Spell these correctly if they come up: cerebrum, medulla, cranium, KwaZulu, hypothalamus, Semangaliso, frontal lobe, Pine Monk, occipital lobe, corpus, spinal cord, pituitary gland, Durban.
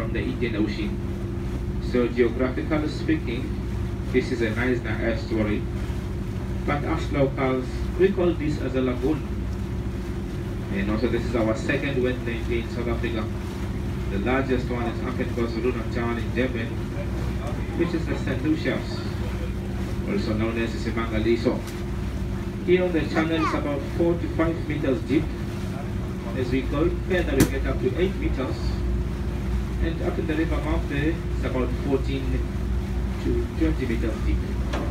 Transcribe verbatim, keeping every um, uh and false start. from the Indian Ocean. So geographically speaking, this is a nice estuary. But as locals, we call this as a lagoon. And also this is our second wetland in South Africa. The largest one is up in KwaZulu Town in Durban, which is the Saint Lucia's, also known as the Semangaliso. Here the channel is about four to five meters deep. As we go further, we get up to eight meters. And up in the river mouth there, it's about fourteen to twenty meters deep.